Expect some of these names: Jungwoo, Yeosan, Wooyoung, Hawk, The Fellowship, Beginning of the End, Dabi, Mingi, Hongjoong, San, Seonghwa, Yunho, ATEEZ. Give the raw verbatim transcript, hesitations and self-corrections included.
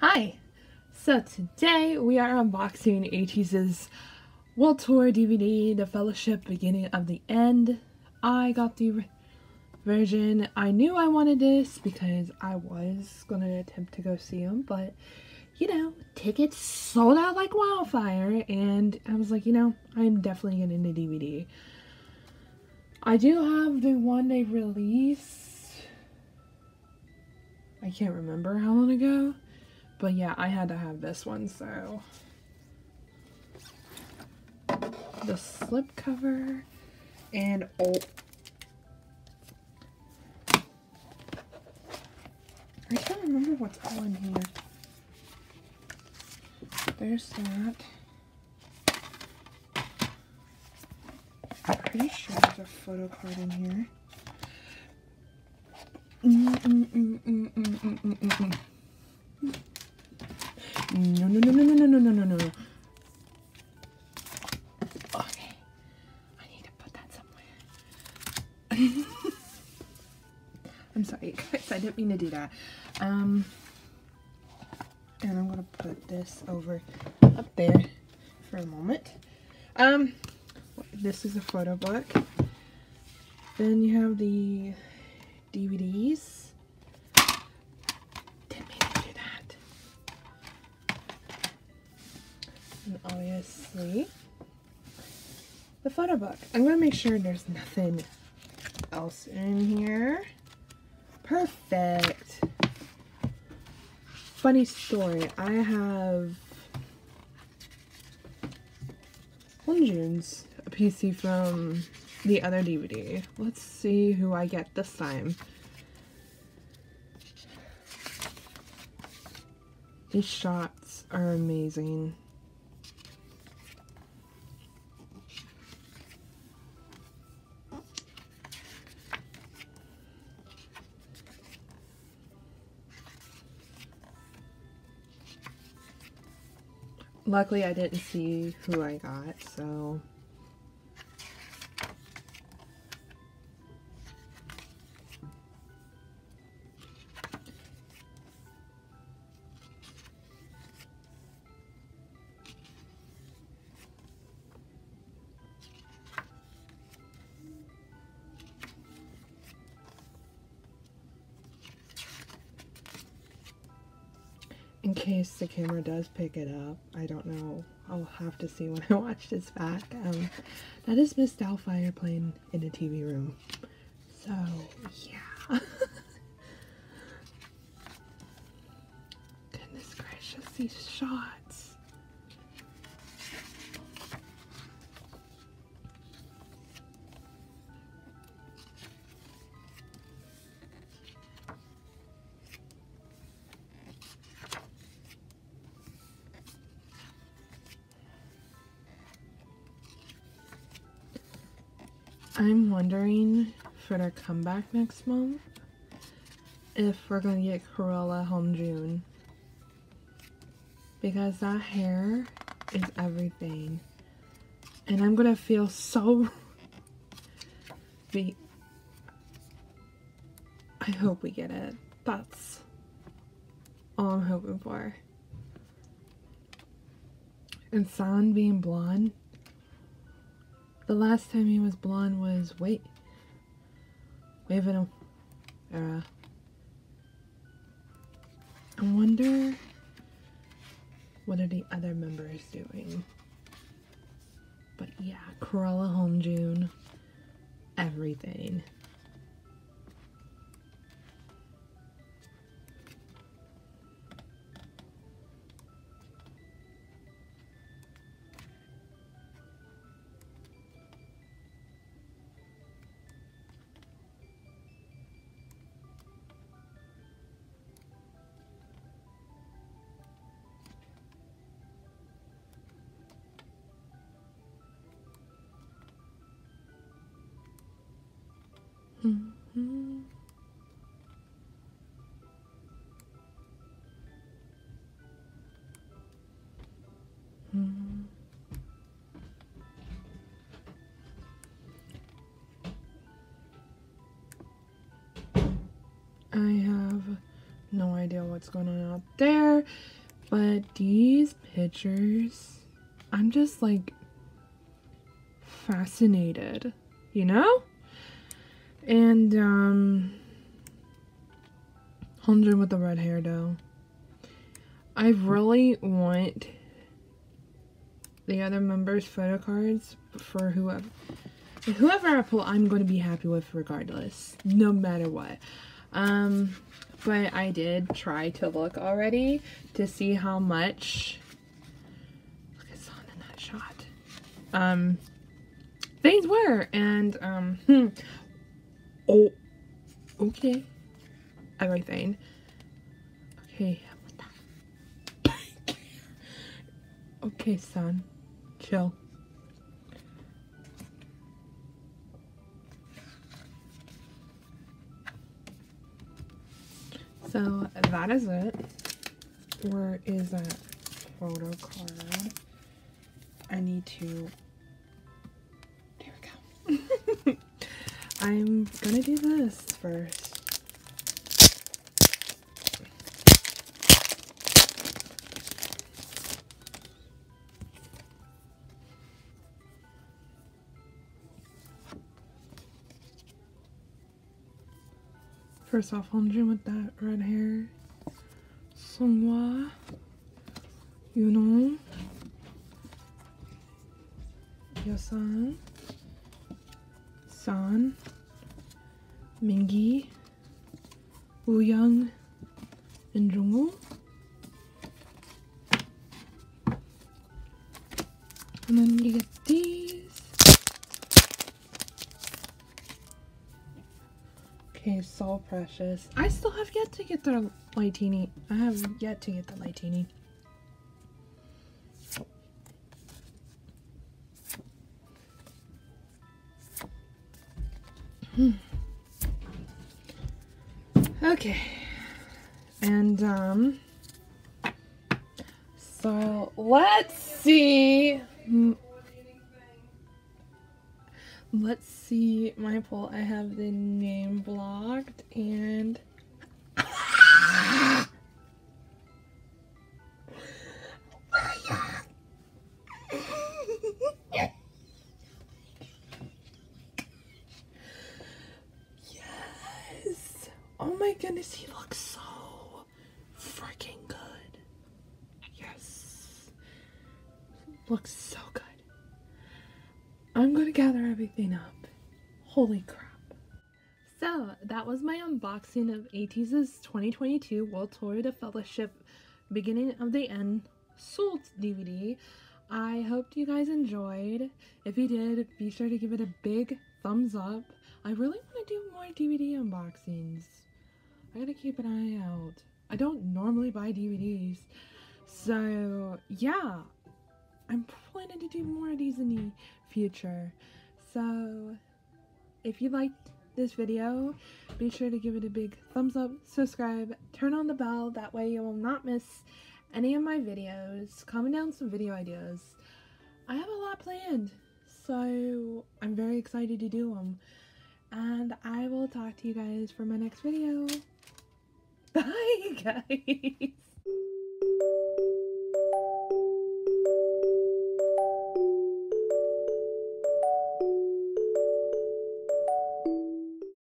Hi! So today we are unboxing ATEEZ's World Tour D V D, The Fellowship, Beginning of the End. I got the version. I knew I wanted this because I was going to attempt to go see him, but you know, tickets sold out like wildfire, and I was like, you know, I'm definitely getting the D V D. I do have the one they released, I can't remember how long ago. But yeah, I had to have this one, so. The slipcover and oh. I can't remember what's all in here. There's that. I'm pretty sure there's a photo card in here. Mm, mm, mm, mm, mm, mm, mm, mm, mm. No, no, no, no, no, no, no, no, no, no. Okay. I need to put that somewhere. I'm sorry, guys. I didn't mean to do that. Um, and I'm going to put this over up there for a moment. Um, this is a photo book. Then you have the D V Ds. And obviously the photo book. I'm gonna make sure there's nothing else in here. Perfect. Funny story, I have Hongjoong's P C from the other D V D. Let's see who I get this time. These shots are amazing. Luckily, I didn't see who I got, so. In case the camera does pick it up, I don't know. I'll have to see when I watch this back. Um, that is Miss Doubtfire playing in the T V room. So, yeah. Goodness gracious, these shots. I'm wondering for their comeback next month if we're gonna get Corolla Hongjoong, because that hair is everything, and I'm gonna feel so. Be I hope we get it. That's all I'm hoping for. And San being blonde. The last time he was blonde was wait, waving him era. I wonder what are the other members doing. But yeah, Corolla Hongjoong, everything. Mm-hmm. Mm-hmm. I have No idea what's going on out there. But these pictures, I'm just like fascinated, you know? And um Hongjoong with the red hair though. I really want the other members' photo cards for whoever whoever I pull. I'm going to be happy with regardless, no matter what. Um but I did try to look already to see how much. Look at San in that shot. Um things were, and um hmm. Oh, okay. Everything. Okay. Okay, San. Chill. So, that is it. Where is that photo card? I need to... There we go. I'm gonna do this first. First off, Hongjoong with that red hair. Seonghwa. Yunho. Yeosan. San. Mingi, Wooyoung, and Jungwoo. And then you get these. Okay, so precious. I still have yet to get the lightini. I have yet to get the lightini. Hmm. Okay, and um, so let's see, let's see my poll. I have the name blocked, and goodness, he looks so freaking good. Yes, looks so good. I'm gonna gather everything up. Holy crap. So that was my unboxing of ATEEZ's twenty twenty-two World Tour The Fellowship Beginning of the End Sold D V D. I hope you guys enjoyed. If you did, be sure to give it a big thumbs up. I really want to do more D V D unboxings. I gotta keep an eye out. I don't normally buy D V Ds. So, yeah. I'm planning to do more of these in the future. So, if you liked this video, be sure to give it a big thumbs up, subscribe, turn on the bell. That way you will not miss any of my videos. Comment down some video ideas. I have a lot planned. So, I'm very excited to do them. And I will talk to you guys for my next video. Bye, guys!